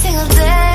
single day.